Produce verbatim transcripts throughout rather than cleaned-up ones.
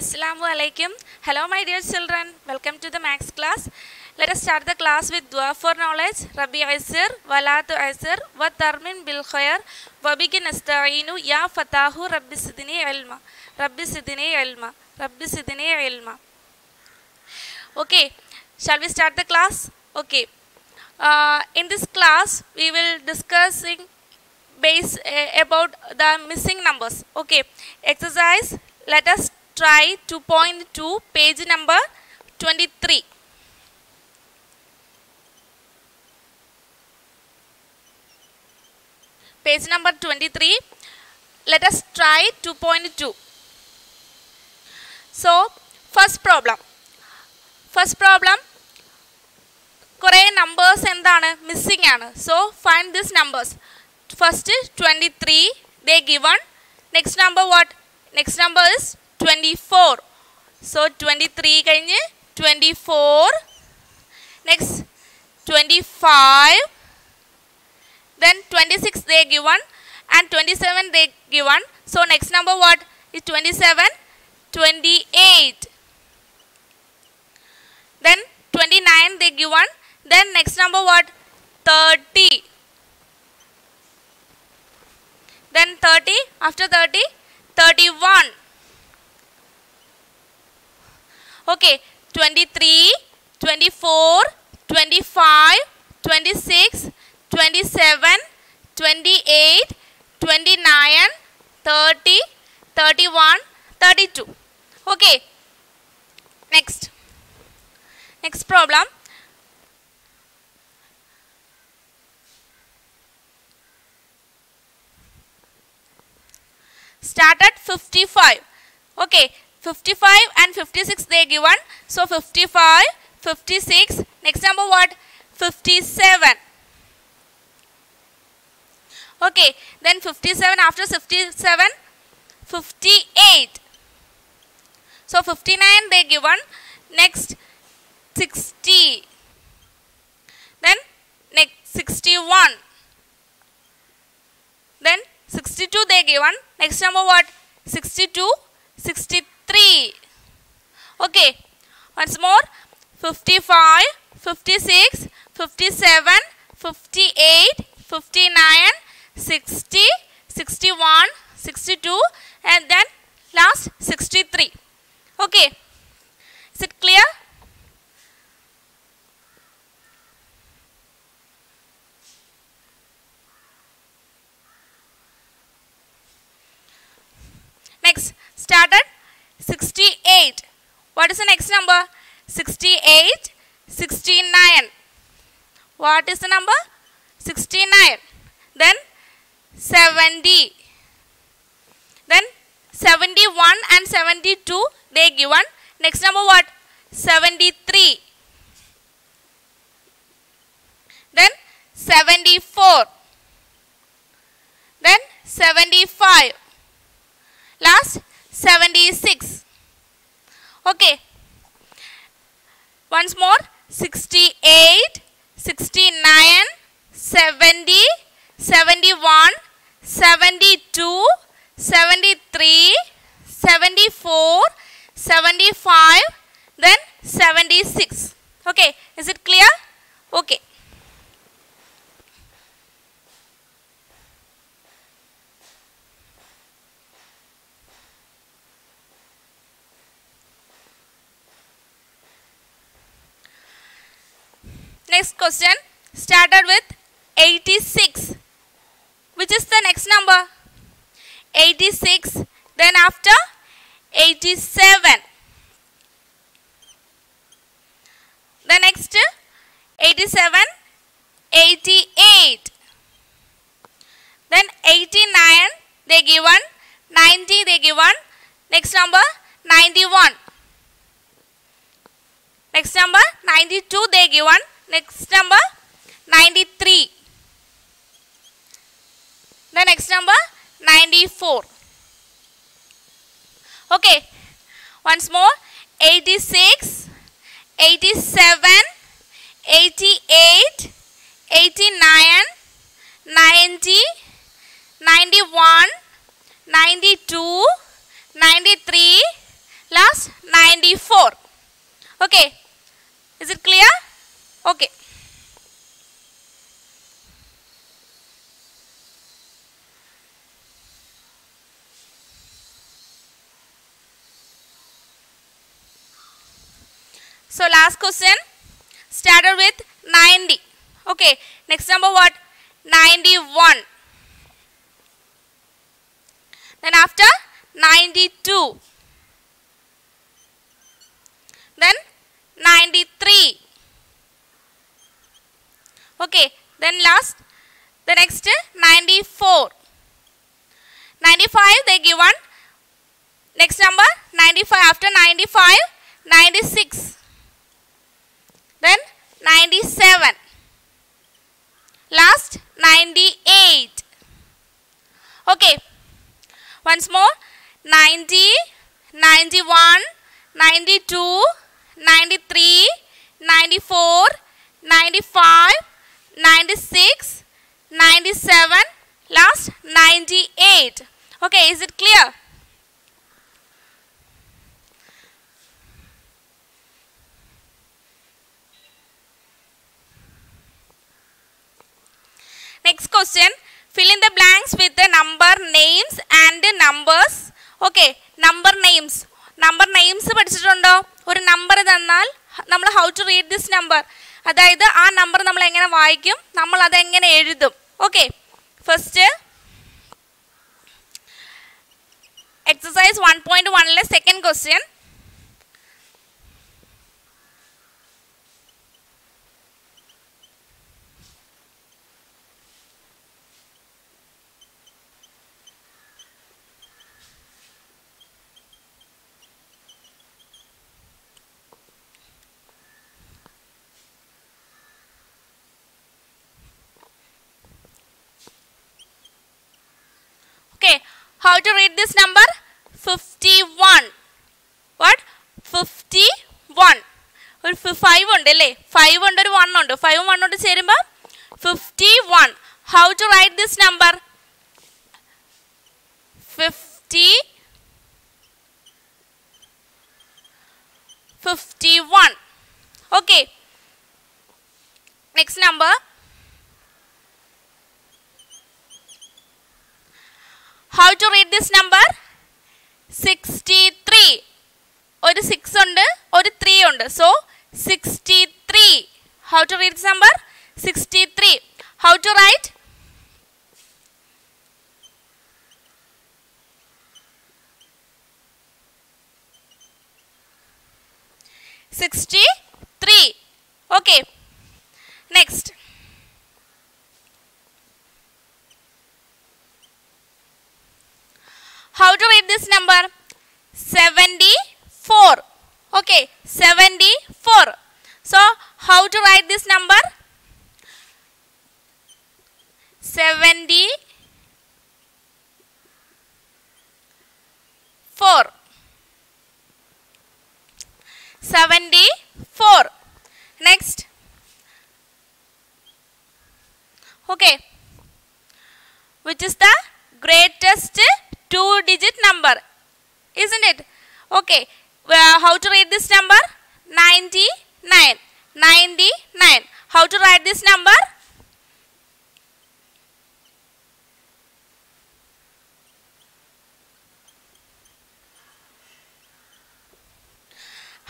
Assalamualaikum. Hello my dear children, welcome to the max class. Let us start the class with dua for knowledge. Rabbi asir wala tu asir wa tarmin bil khair wa bika nasta'inu ya fatahu rabbi sidni ilma rabbi sidni ilma rabbi sidni ilma. Okay, shall we start the class? Okay, uh, in this class we will discussing base uh, about the missing numbers. Okay, exercise, let us try two point two, page number twenty-three. Page number twenty-three. Let us try two point two. So, first problem. First problem. Kore numbers endana missing aanu. So, find these numbers. First is twenty-three. They given. Next number what? Next number is twenty-four. So twenty-three kanye twenty-four. Next twenty-five. Then twenty-six they given and twenty-seven they given. So next number what is twenty-seven? twenty-eight. Then twenty-nine they given. Then next number what? thirty. Then thirty. After thirty, thirty-one. Okay, twenty-three, twenty-four, twenty-five, twenty-six, twenty-seven, twenty-eight, twenty-nine, thirty, thirty-one, thirty-two. Okay, next. Next problem. Start at fifty-five. Okay. fifty-five and fifty-six they given. So fifty-five, fifty-six. Next number what? fifty-seven. Okay. Then fifty-seven, after fifty-seven, fifty-eight. So fifty-nine they given. Next sixty. Then next sixty-one. Then sixty-two they given. Next number what? sixty-two, sixty-three. Three. Okay, once more. Fifty-five, fifty-six, fifty-seven, fifty-eight, fifty-nine, sixty, sixty-one, sixty-two, and then last sixty-three. Okay, is it clear? Next, started sixty-eight. What is the next number? sixty-eight, sixty-nine. What is the number? sixty-nine. Then seventy. Then seventy-one and seventy-two they given. Next number what? seventy-three. Then seventy-four. Then seventy-five. Last seventy-six. Okay, once more. sixty-eight, sixty-nine, seventy, seventy-one, seventy-two, seventy-three, seventy-four, seventy-five, then seventy-six. Okay, is it clear? Okay. Next question, started with eighty-six. Which is the next number? eighty-six. Then after eighty-seven. The next eighty-seven, eighty-eight. Then eighty-nine they given, ninety they given. Next number ninety-one. Next number ninety-two they given. Next number ninety-three. The next number ninety-four. Okay, once more. eighty-six, eighty-seven, eighty-eight, eighty-nine, ninety, ninety-one, ninety-two, ninety-three, last was ninety-four. Okay. Is it clear? Okay. So last question started with ninety. Okay. Next number what? ninety-one. Then after ninety-two. Then ninety-three. Okay. Then last, the next ninety-four. ninety-five they given. Next number ninety-five. After ninety-five, ninety-six. Then ninety-seven. Last ninety-eight. Okay. Once more ninety, ninety-one, ninety-two, ninety-three, ninety-four, ninety-five, ninety-six, ninety-seven, last ninety-eight. Okay, is it clear? Next question. Fill in the blanks with the number names and the numbers. Okay, number names. Number names പഠിച്ചിട്ടുണ്ടോ? ഒരു number തന്നാൽ നമ്മൾ how to read this number. അതായത് ആ number നമ്മൾ എങ്ങനെ വായിക്കും? നമ്മൾ അത് എങ്ങനെ എഴുതും? Okay. First exercise one point one ലെ second question. How to read this number? fifty-one. What? fifty-one. Or five on delay. Five under one on the five one on the serima. fifty-one. How to write this number? Fifty. Fifty-one. Okay. Next number. How to read this number? sixty-three. Or six under, or three under. So, sixty-three. How to read this number? sixty-three. How to write? sixty-three. Okay. Next. How to read this number? seventy-four. Okay, seventy-four. So, how to write this number? seventy-four. seventy-four. Next. Okay. Which is the greatest two digit number, isn't it? Okay, well, how to read this number? ninety-nine. ninety-nine. How to write this number?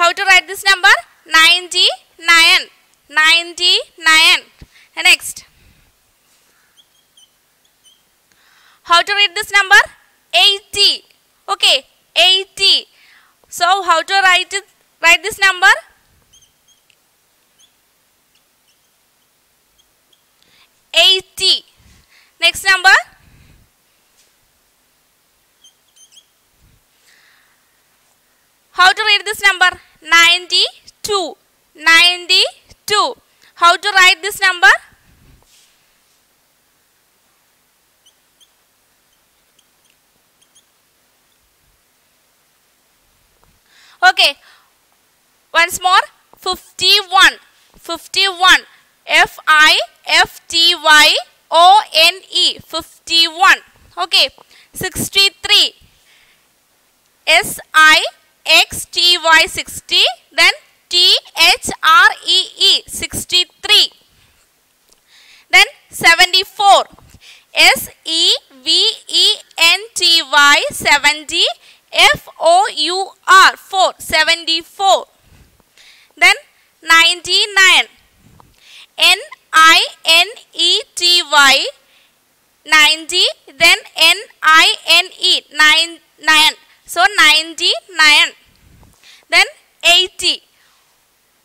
How to write this number? ninety-nine. ninety-nine. And next. How to read this number? eighty. Okay, eighty. So how to write it, write this number? eighty. Next number. How to read this number? ninety-two. ninety-two. How to write this number? Okay, once more, fifty-one, fifty-one, F I F T Y O N E, fifty-one, okay, sixty-three, S I X, T, Y, sixty. Then T, H, R, E, E, sixty-three. Then seventy-four. S, E, V, E, N, T, Y, seventy. F, O, U, R, four, seventy-four. Then ninety-nine. N, I, N, E, T, Y, ninety. Then N, I, N, E, nine, nine. So ninety-nine. Then eighty.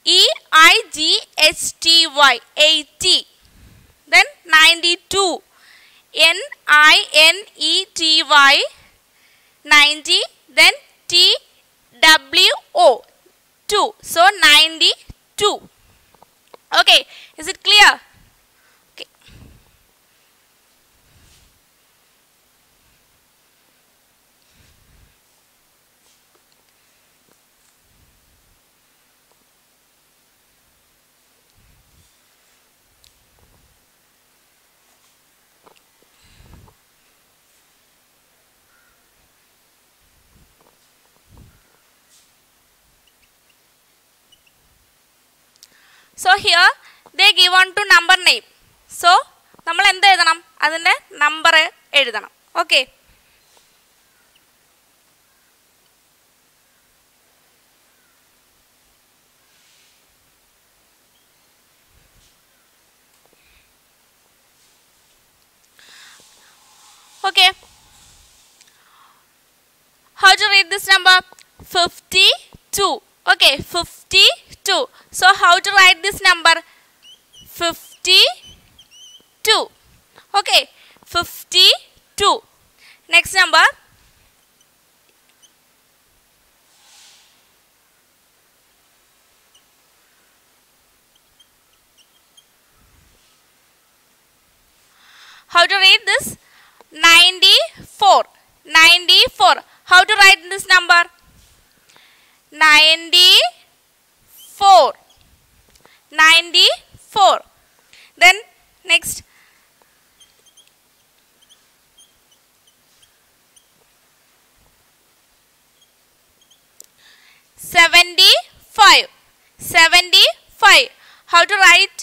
E, I, G, H, T, Y, eighty. Then ninety-two. N, I, N, E, T, Y, ninety. Then T, W, O, two. So ninety-two. Okay, is it clear? Okay. So here they give on to number name. So നമ്മൾ എന്ത് എഴുതണം? അതിന്റെ number എഴുതണം. Okay. Okay. How to read this number? fifty-two. Okay, fifty-two. So how to write this number? fifty-two. Okay, fifty-two. Next number, how to read this? ninety-four. ninety-four. How to write this number? ninety-four. ninety-four. Then next, seventy-five. seventy-five. How to write?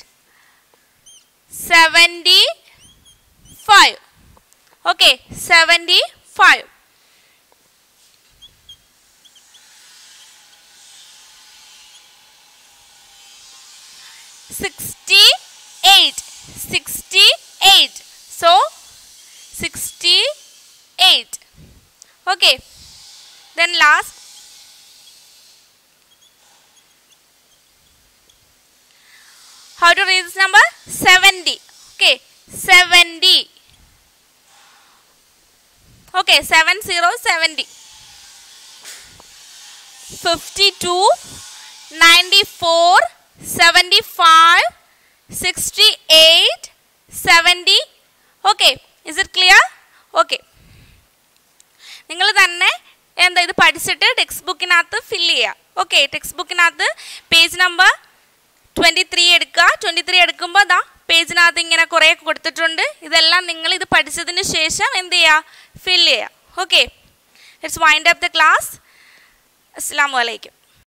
seventy-five. Okay, seventy-five. sixty-eight. sixty-eight. So sixty-eight. Okay. Then last, how to read this number? seventy. Okay, seventy. Okay, seven zero seventy. fifty-two, ninety-four, seventy-five, sixty-eight, seventy. Okay, is it clear? Okay. നിങ്ങൾ തന്നെ എന്താ ഇത് പഠിച്ചിട്ട് text ബുക്കിനകത്ത് fill ചെയ്യുക. Okay, text ബുക്കിനകത്ത് page number twenty three എടുക്കുക. Twenty three എടുക്കുമ്പോൾ അതാ പേജിനകത്ത് ഇങ്ങനെ കുറേ കൊടുത്തിട്ടുണ്ട്. ഇതെല്ലാം നിങ്ങൾ ഇത് പഠിച്ചതിന് ശേഷം എന്ത് ചെയ്യുക? ഫില്ല് ചെയ്യുക. Okay, let's wind up the class. അസ്സലാമു അലൈക്കും.